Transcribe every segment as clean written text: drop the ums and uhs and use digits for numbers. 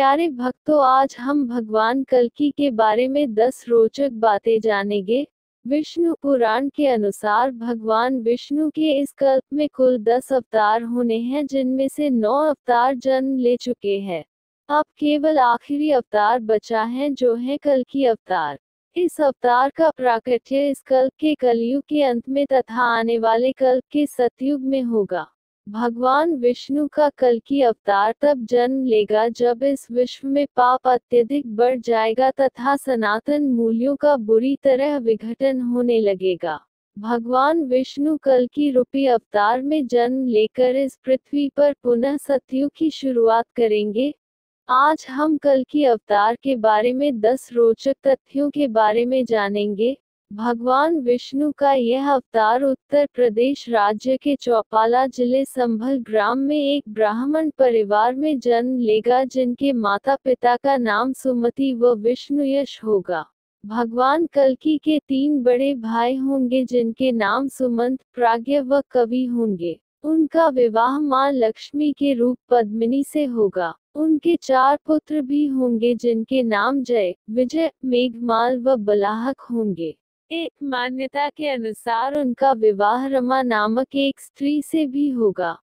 प्यारे भक्तों, आज हम भगवान कल्कि के बारे में 10 रोचक बातें जानेंगे। विष्णु पुराण के अनुसार भगवान विष्णु के इस कल्प में कुल 10 अवतार होने हैं, जिनमें से 9 अवतार जन्म ले चुके हैं। अब केवल आखिरी अवतार बचा है, जो है कल्कि अवतार। इस अवतार का प्राकट्य इस कल्प के कलयुग के अंत में तथा आने वाले कल्प के सतयुग में होगा। भगवान विष्णु का कल्कि अवतार तब जन्म लेगा जब इस विश्व में पाप अत्यधिक बढ़ जाएगा तथा सनातन मूल्यों का बुरी तरह विघटन होने लगेगा। भगवान विष्णु कल्कि रूपी अवतार में जन्म लेकर इस पृथ्वी पर पुनः सतयुग की शुरुआत करेंगे। आज हम कल्कि अवतार के बारे में 10 रोचक तथ्यों के बारे में जानेंगे। भगवान विष्णु का यह अवतार उत्तर प्रदेश राज्य के चौपाला जिले संभल ग्राम में एक ब्राह्मण परिवार में जन्म लेगा, जिनके माता पिता का नाम सुमति व विष्णुयश होगा। भगवान कल्कि के 3 बड़े भाई होंगे, जिनके नाम सुमंत, प्राज्ञ व कवि होंगे। उनका विवाह मां लक्ष्मी के रूप पद्मिनी से होगा। उनके 4 पुत्र भी होंगे, जिनके नाम जय, विजय, मेघमाल व बलाहक होंगे। एक मान्यता के अनुसार उनका विवाह रमा नामक एक स्त्री से भी होगा।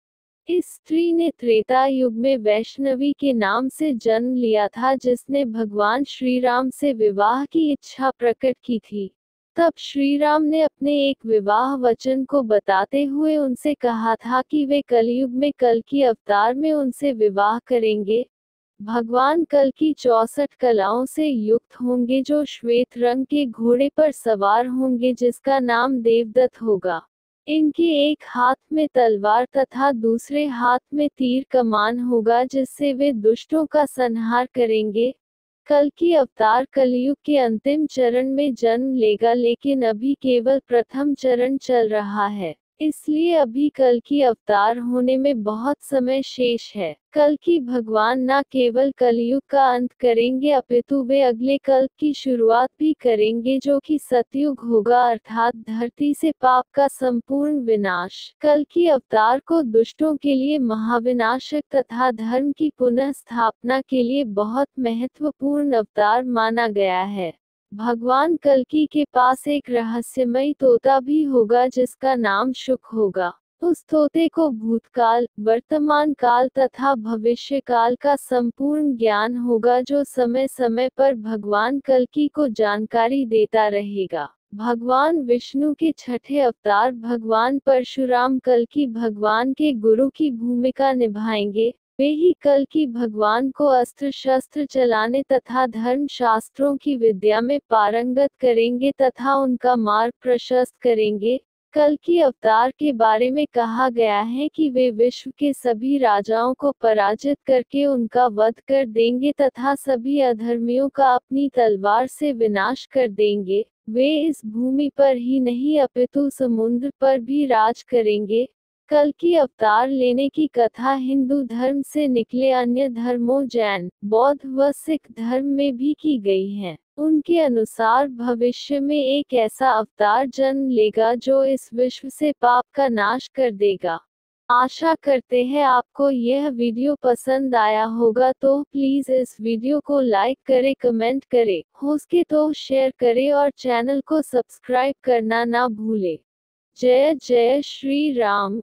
इस स्त्री ने त्रेता युग में वैष्णवी के नाम से जन्म लिया था, जिसने भगवान श्रीराम से विवाह की इच्छा प्रकट की थी। तब श्रीराम ने अपने एक विवाह वचन को बताते हुए उनसे कहा था कि वे कलयुग में कल्कि अवतार में उनसे विवाह करेंगे। भगवान कल्कि 64 कलाओं से युक्त होंगे, जो श्वेत रंग के घोड़े पर सवार होंगे, जिसका नाम देवदत्त होगा। इनके एक हाथ में तलवार तथा दूसरे हाथ में तीर कमान होगा, जिससे वे दुष्टों का संहार करेंगे। कल्कि अवतार कलयुग के अंतिम चरण में जन्म लेगा, लेकिन अभी केवल प्रथम चरण चल रहा है, इसलिए अभी कल्कि अवतार होने में बहुत समय शेष है। कल्कि भगवान न केवल कलयुग का अंत करेंगे, अपितु वे अगले कल्प की शुरुआत भी करेंगे, जो कि सतयुग होगा, अर्थात धरती से पाप का संपूर्ण विनाश। कल्कि अवतार को दुष्टों के लिए महाविनाशक तथा धर्म की पुनः स्थापना के लिए बहुत महत्वपूर्ण अवतार माना गया है। भगवान कल्कि के पास एक रहस्यमयी तोता भी होगा, जिसका नाम शुक होगा। उस तोते को भूतकाल, वर्तमान काल तथा भविष्य काल का संपूर्ण ज्ञान होगा, जो समय समय पर भगवान कल्कि को जानकारी देता रहेगा। भगवान विष्णु के 6ठे अवतार भगवान परशुराम कल्कि भगवान के गुरु की भूमिका निभाएंगे। वे ही कल्कि भगवान को अस्त्र शस्त्र चलाने तथा धर्म शास्त्रों की विद्या में पारंगत करेंगे तथा उनका मार्ग प्रशस्त करेंगे। कल्कि अवतार के बारे में कहा गया है कि वे विश्व के सभी राजाओं को पराजित करके उनका वध कर देंगे तथा सभी अधर्मियों का अपनी तलवार से विनाश कर देंगे। वे इस भूमि पर ही नहीं अपितु समुद्र पर भी राज करेंगे। कल्कि अवतार लेने की कथा हिंदू धर्म से निकले अन्य धर्मों, जैन, बौद्ध व सिख धर्म में भी की गई है। उनके अनुसार भविष्य में एक ऐसा अवतार जन्म लेगा जो इस विश्व से पाप का नाश कर देगा। आशा करते हैं आपको यह वीडियो पसंद आया होगा, तो प्लीज इस वीडियो को लाइक करें, कमेंट करें, हो सके तो शेयर करें और चैनल को सब्सक्राइब करना ना भूलें। जय जय श्री राम।